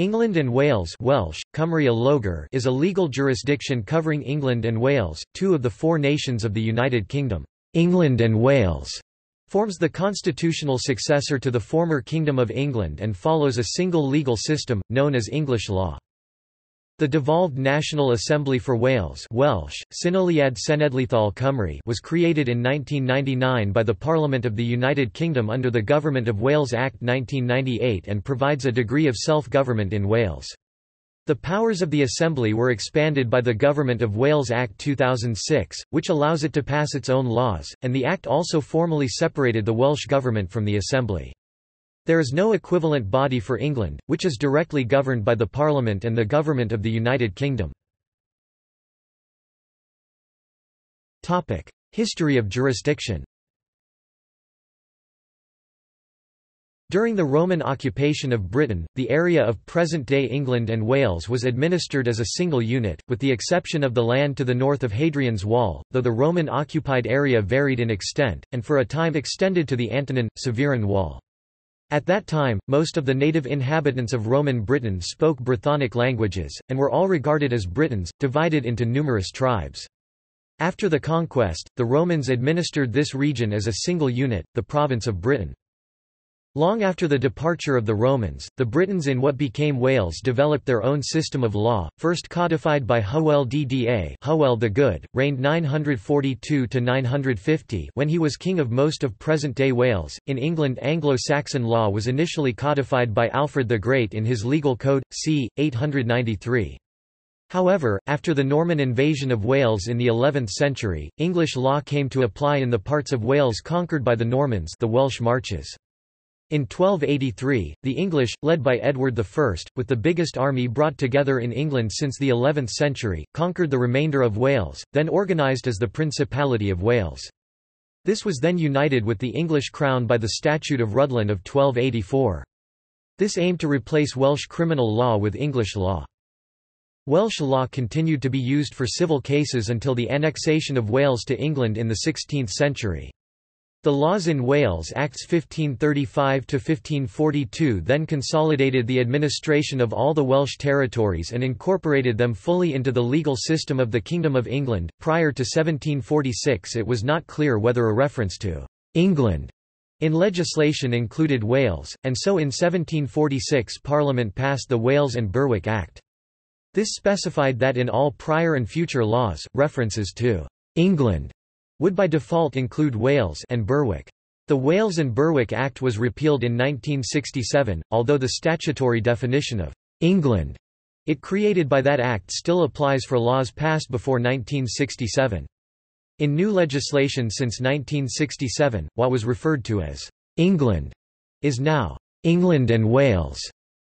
England and Wales (Welsh: Cymru a Lloegr) is a legal jurisdiction covering England and Wales, two of the four nations of the United Kingdom. England and Wales forms the constitutional successor to the former Kingdom of England and follows a single legal system, known as English law. The devolved National Assembly for Wales (Welsh: Cynulliad Cenedlaethol Cymru) was created in 1999 by the Parliament of the United Kingdom under the Government of Wales Act 1998 and provides a degree of self-government in Wales. The powers of the Assembly were expanded by the Government of Wales Act 2006, which allows it to pass its own laws, and the Act also formally separated the Welsh Government from the Assembly. There is no equivalent body for England, which is directly governed by the Parliament and the Government of the United Kingdom. History of jurisdiction. During the Roman occupation of Britain, the area of present-day England and Wales was administered as a single unit, with the exception of the land to the north of Hadrian's Wall, though the Roman-occupied area varied in extent, and for a time extended to the Antonine, Severan Wall. At that time, most of the native inhabitants of Roman Britain spoke Brythonic languages, and were all regarded as Britons, divided into numerous tribes. After the conquest, the Romans administered this region as a single unit, the province of Britain. Long after the departure of the Romans, the Britons in what became Wales developed their own system of law, first codified by Howell Dda, Howell the Good, reigned 942–950 when he was king of most of present-day Wales. In England, Anglo-Saxon law was initially codified by Alfred the Great in his Legal Code, c. 893. However, after the Norman invasion of Wales in the 11th century, English law came to apply in the parts of Wales conquered by the Normans, the Welsh Marches. In 1283, the English, led by Edward I, with the biggest army brought together in England since the 11th century, conquered the remainder of Wales, then organised as the Principality of Wales. This was then united with the English crown by the Statute of Rhuddlan of 1284. This aimed to replace Welsh criminal law with English law. Welsh law continued to be used for civil cases until the annexation of Wales to England in the 16th century. The laws in Wales Acts 1535–1542 then consolidated the administration of all the Welsh territories and incorporated them fully into the legal system of the Kingdom of England. Prior to 1746, it was not clear whether a reference to England in legislation included Wales, and so in 1746 Parliament passed the Wales and Berwick Act. This specified that in all prior and future laws, references to England would by default include Wales and Berwick. The Wales and Berwick Act was repealed in 1967, although the statutory definition of England it created by that act still applies for laws passed before 1967. In new legislation since 1967, what was referred to as England is now England and Wales,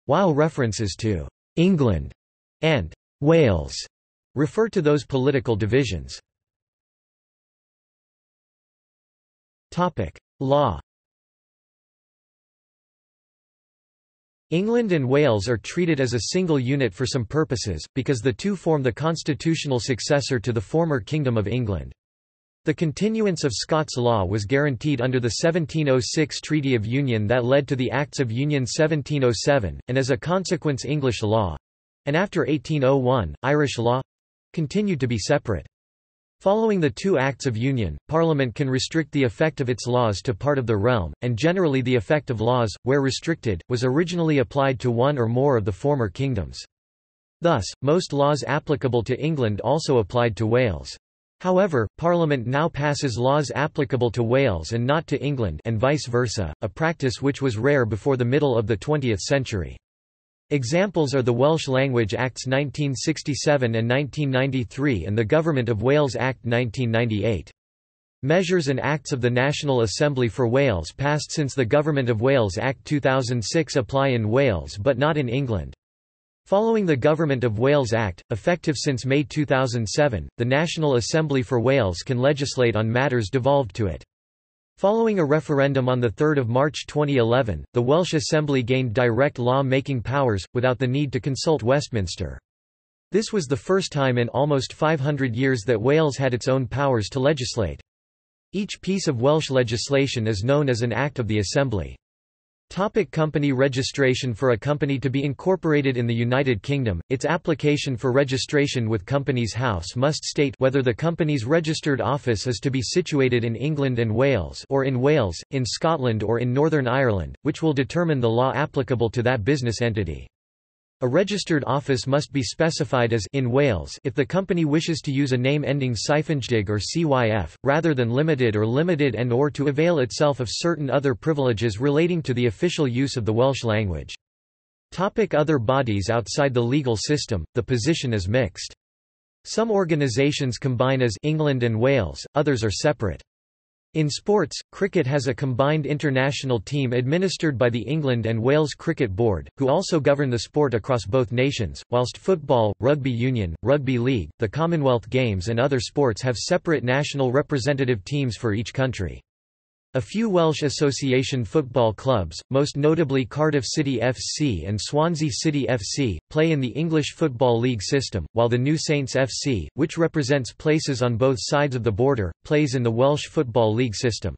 while references to England and Wales refer to those political divisions. Law. England and Wales are treated as a single unit for some purposes, because the two form the constitutional successor to the former Kingdom of England. The continuance of Scots law was guaranteed under the 1706 Treaty of Union that led to the Acts of Union 1707, and as a consequence English law—and after 1801, Irish law—continued to be separate. Following the two Acts of Union, Parliament can restrict the effect of its laws to part of the realm, and generally the effect of laws, where restricted, was originally applied to one or more of the former kingdoms. Thus, most laws applicable to England also applied to Wales. However, Parliament now passes laws applicable to Wales and not to England and vice versa, a practice which was rare before the middle of the 20th century. Examples are the Welsh Language Acts 1967 and 1993 and the Government of Wales Act 1998. Measures and acts of the National Assembly for Wales passed since the Government of Wales Act 2006 apply in Wales but not in England. Following the Government of Wales Act, effective since May 2007, the National Assembly for Wales can legislate on matters devolved to it. Following a referendum on 3 March 2011, the Welsh Assembly gained direct law-making powers, without the need to consult Westminster. This was the first time in almost 500 years that Wales had its own powers to legislate. Each piece of Welsh legislation is known as an Act of the Assembly. Company registration. For a company to be incorporated in the United Kingdom, its application for registration with Companies House must state whether the company's registered office is to be situated in England and Wales or in Wales, in Scotland or in Northern Ireland, which will determine the law applicable to that business entity. A registered office must be specified as in Wales if the company wishes to use a name ending -jig or cyf, rather than limited or limited and/or to avail itself of certain other privileges relating to the official use of the Welsh language. Other bodies outside the legal system. The position is mixed. Some organisations combine as England and Wales, others are separate. In sports, cricket has a combined international team administered by the England and Wales Cricket Board, who also govern the sport across both nations, whilst football, rugby union, rugby league, the Commonwealth Games and other sports have separate national representative teams for each country. A few Welsh association football clubs, most notably Cardiff City FC and Swansea City FC, play in the English Football League system, while the New Saints FC, which represents places on both sides of the border, plays in the Welsh Football League system.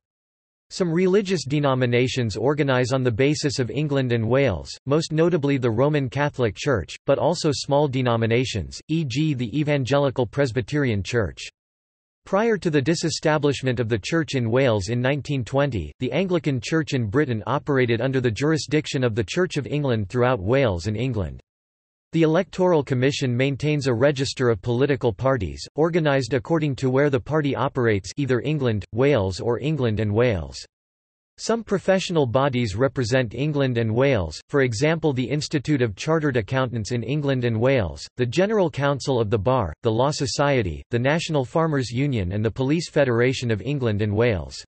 Some religious denominations organise on the basis of England and Wales, most notably the Roman Catholic Church, but also small denominations, e.g. the Evangelical Presbyterian Church. Prior to the disestablishment of the Church in Wales in 1920, the Anglican Church in Britain operated under the jurisdiction of the Church of England throughout Wales and England. The Electoral Commission maintains a register of political parties, organised according to where the party operates, either England, Wales or England and Wales. Some professional bodies represent England and Wales, for example the Institute of Chartered Accountants in England and Wales, the General Council of the Bar, the Law Society, the National Farmers' Union and the Police Federation of England and Wales.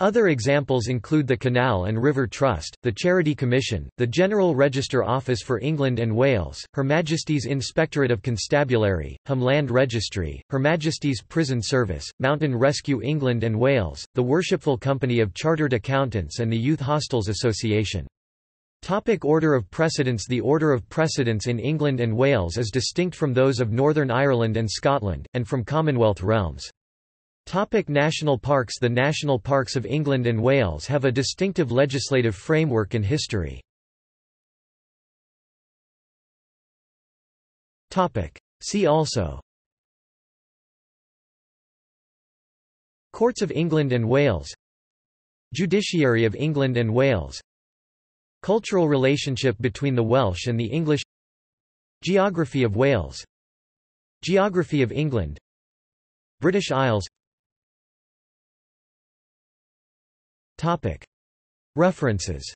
Other examples include the Canal and River Trust, the Charity Commission, the General Register Office for England and Wales, Her Majesty's Inspectorate of Constabulary, Homeland Registry, Her Majesty's Prison Service, Mountain Rescue England and Wales, the Worshipful Company of Chartered Accountants and the Youth Hostels Association. Order of precedence. The order of precedence in England and Wales is distinct from those of Northern Ireland and Scotland, and from Commonwealth realms. National parks. The national parks of England and Wales have a distinctive legislative framework and history. See also: Courts of England and Wales, Judiciary of England and Wales, Cultural relationship between the Welsh and the English, Geography of Wales, Geography of England, British Isles. References.